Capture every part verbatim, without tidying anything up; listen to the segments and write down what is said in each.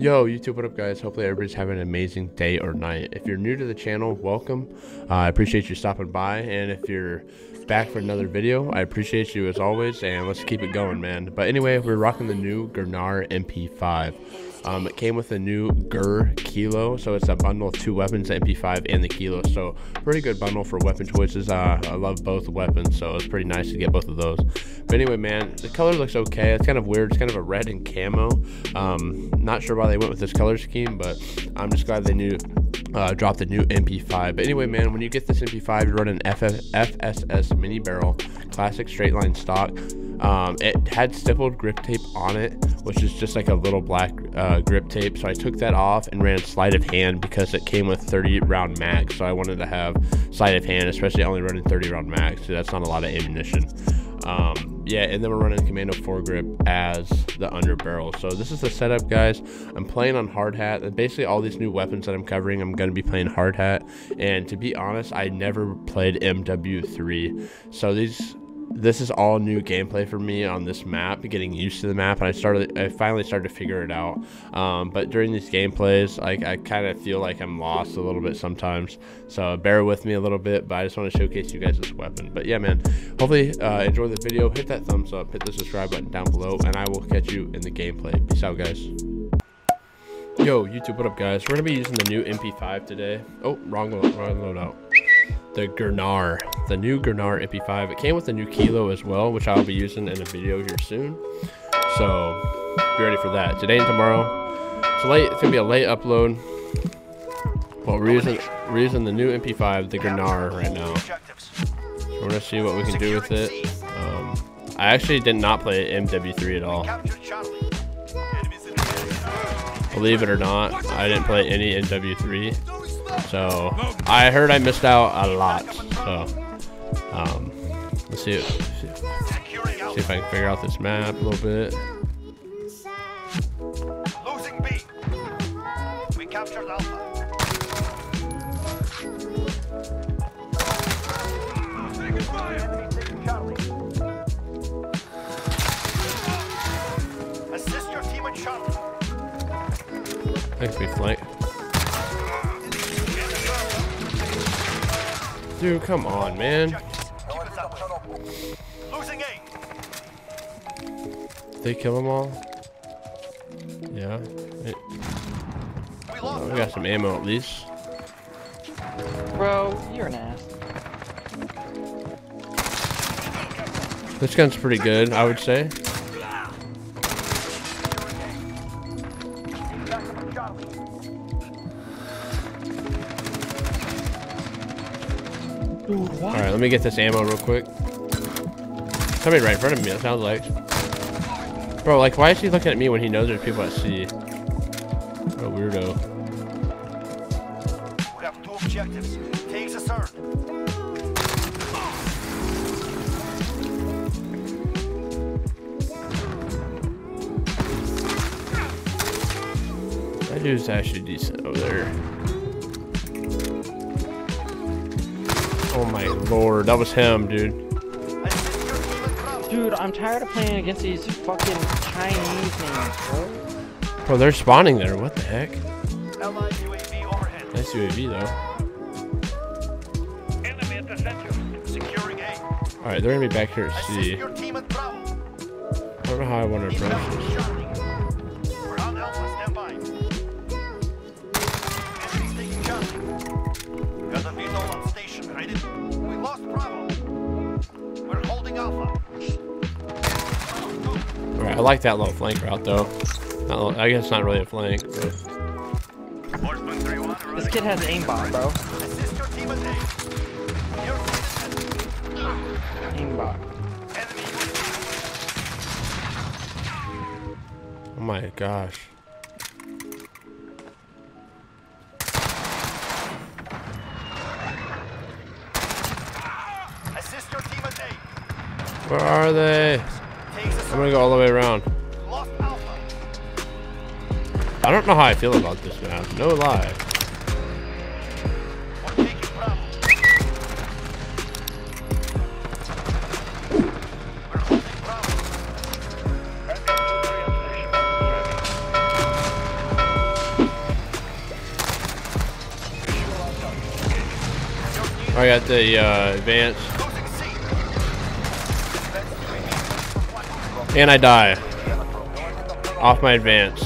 Yo, YouTube, what up, guys? Hopefully everybody's having an amazing day or night. If you're new to the channel, welcome. Uh, I appreciate you stopping by, and if you're back for another video, I appreciate you as always, and let's keep it going, man. But anyway, we're rocking the new Girnar M P five. Um, it came with a new G I R Kilo, so it's a bundle of two weapons, the M P five and the Kilo, so pretty good bundle for weapon choices. Uh, I love both weapons, so it's pretty nice to get both of those. But anyway, man, the color looks okay. It's kind of weird. It's kind of a red and camo. Um, not sure why they went with this color scheme, but I'm just glad they knew uh, dropped the new M P five. But anyway, man, when you get this M P five, you're running F S S mini barrel, classic straight line stock. Um, it had stippled grip tape on it, which is just like a little black uh, grip tape. So I took that off and ran sleight of hand because it came with thirty round mag. So I wanted to have sleight of hand, especially only running thirty round mag. So that's not a lot of ammunition. Um, yeah, and then we're running commando foregrip as the underbarrel. So this is the setup, guys. I'm playing on hard hat, and basically all these new weapons that I'm covering, I'm going to be playing hard hat. And to be honest, I never played M W three, so these this is all new gameplay for me on this map, getting used to the map, and I started I finally started to figure it out. Um, but during these gameplays, I, I kind of feel like I'm lost a little bit sometimes, so bear with me a little bit, but I just want to showcase you guys this weapon. But yeah, man, hopefully uh, enjoy the video. Hit that thumbs up, hit the subscribe button down below, and I will catch you in the gameplay. Peace out, guys. Yo, YouTube, what up, guys? We're going to be using the new M P five today. Oh, wrong, wrong loadout. The Girnar, the new Girnar M P five. It came with a new Kilo as well, which I'll be using in a video here soon, so be ready for that today and tomorrow. It's late, it's gonna be a late upload. Well, we're using, we're using the new M P five, the Girnar, right now, so we're gonna see what we can do with it. um I actually did not play M W three at all, believe it or not. I didn't play any M W three, so I heard I missed out a lot. So um, let's see, let's see, see if I can figure out this map a little bit. Losing B. We captured Alpha. Assist your team in Charlie. I think we flank. Dude, come on, man. They kill them all? Yeah. It... Oh, we got some ammo at least. Bro, you're an ass. This gun's pretty good, I would say. Alright, let me get this ammo real quick. Somebody right in front of me, it sounds like. Bro, like, why is he looking at me when he knows there's people at sea? What a weirdo. We have two objectives. Takes a turn. That dude's actually decent over there. Oh my lord, that was him, dude. Dude, I'm tired of playing against these fucking Chinese things, bro. Bro, they're spawning there, what the heck? U A V overhead. Nice U A V, though. Enemy at the center. Securing A. Alright, they're gonna be back here at C. I don't know how I want to approach this. We're on alpha, stand by. Enemies taking Charlie. Got a vehicle on station. I didn't. Alright, I like that little flank route though. Not, I guess not really a flank, but... This kid has aimbot, bro. Aimbot. Oh my gosh. Where are they? I'm gonna go all the way around. I don't know how I feel about this map, no lie. I got the uh, advance. And I die. Off my advance.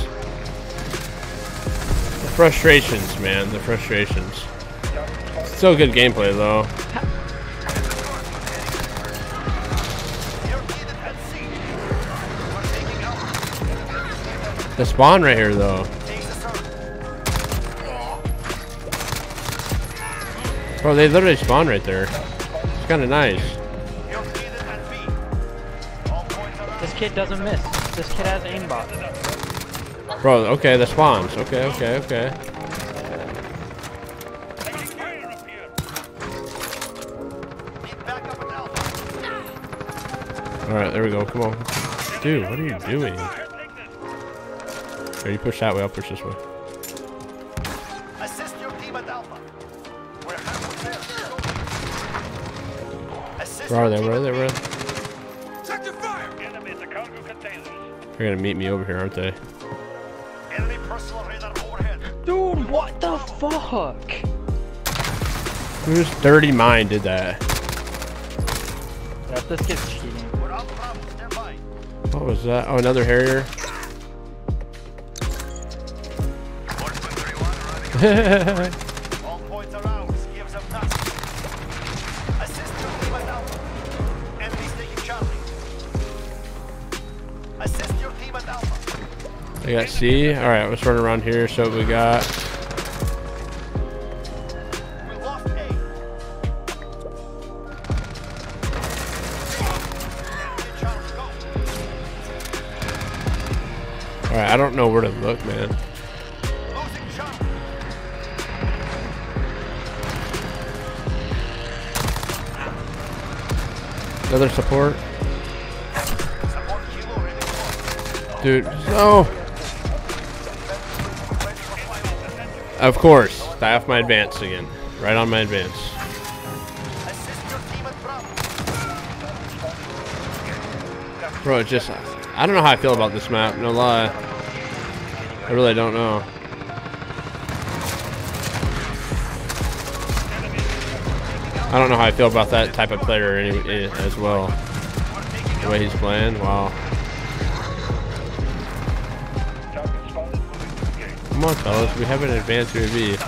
The frustrations, man. The frustrations. Still good gameplay, though. The spawn right here, though. Bro, they literally spawn right there. It's kind of nice. This kid doesn't miss. This kid has aimbot. Bro, okay, the spawns. Okay, okay, okay. Alright, there we go. Come on. Dude, what are you doing? Here, you push that way, I'll push this way. Assist your team at Alpha. We're halfway there. Where are they? Where are they? Where are they? Check the fire! Enemies, the cargo containers. They're gonna meet me over here, aren't they? Enemy personal radar overhead. Dude, what the fuck? Whose dirty mind did that? Yeah, this gets cheating. We're out of standby. What was that? Oh, another Harrier? All points are ours. Give us a pass. Assist your team at Alpha. Enemies taking Charlie. Assist your team at Alpha. I got C. All right, let's run around here. So we got. We lost A. All right, I don't know where to look, man. Another support. Dude, no! Of course, die off my advance again. Right on my advance. Bro, just, I don't know how I feel about this map, no lie. I really don't know. I don't know how I feel about that type of player any, as well. The way he's playing, wow. Come on, fellas, we have an advanced U A V.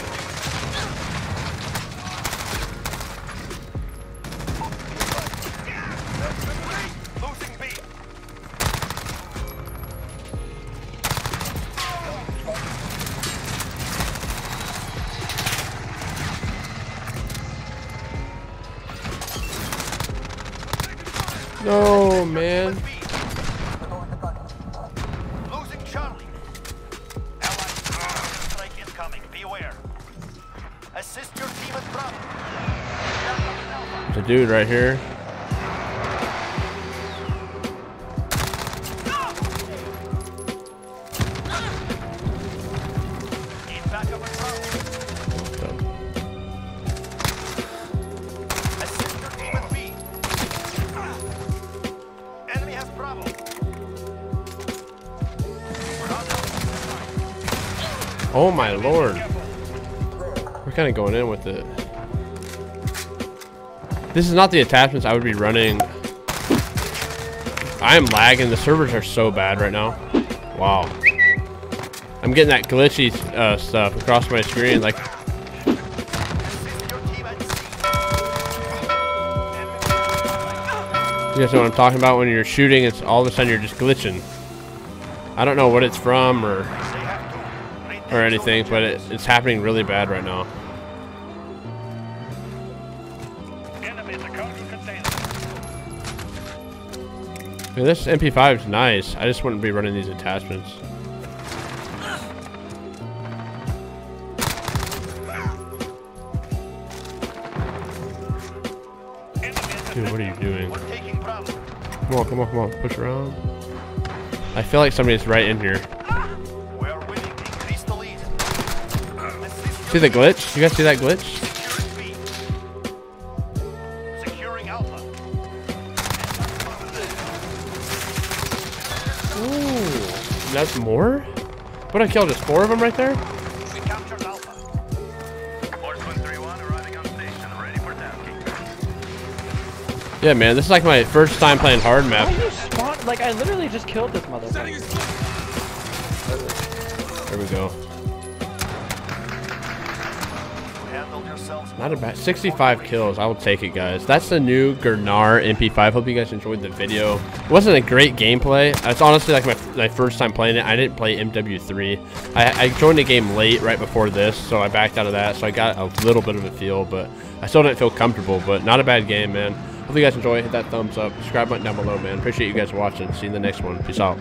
No, man. Losing Charlie. Allied strike incoming. Beware. Assist your team at Bravo. There's a dude right here. Oh my lord. We're kind of going in with it. This is not the attachments I would be running. I am lagging. The servers are so bad right now. Wow. I'm getting that glitchy uh, stuff across my screen. Like, you guys know what I'm talking about? When you're shooting, it's all of a sudden you're just glitching. I don't know what it's from or... or anything, but it, it's happening really bad right now. Man, this M P five is nice. I just wouldn't be running these attachments. Dude, what are you doing? Come on, come on, come on. Push around. I feel like somebody's right in here. See the glitch? You guys see that glitch? Securing Alpha. Ooh, that's more? What, I killed just four of them right there? We captured Alpha. Horseman three one arriving on station, ready for down. Yeah, man, this is like my first time playing hard map. Why you spawn? Like, I literally just killed this motherfucker. There we go. Not a bad sixty-five kills. I will take it, guys. That's the new Girnar M P five. Hope you guys enjoyed the video. It wasn't a great gameplay. It's honestly like my, my first time playing it. I didn't play M W three. I, I joined the game late right before this, so I backed out of that. So I got a little bit of a feel, but I still didn't feel comfortable. But not a bad game, man. Hope you guys enjoy. Hit that thumbs up. Subscribe button down below, man. Appreciate you guys watching. See you in the next one. Peace out.